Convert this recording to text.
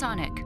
Panasonic.